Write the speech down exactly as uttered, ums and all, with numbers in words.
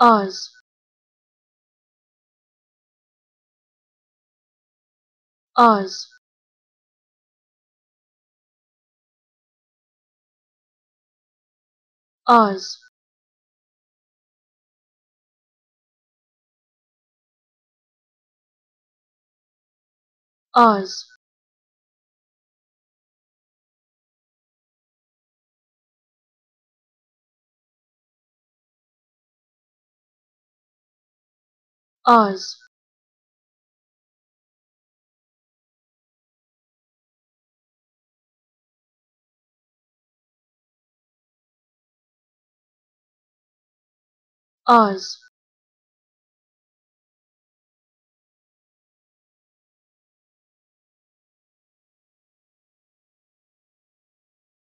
Oz. Oz. Oz. Oz. Oz. Oz.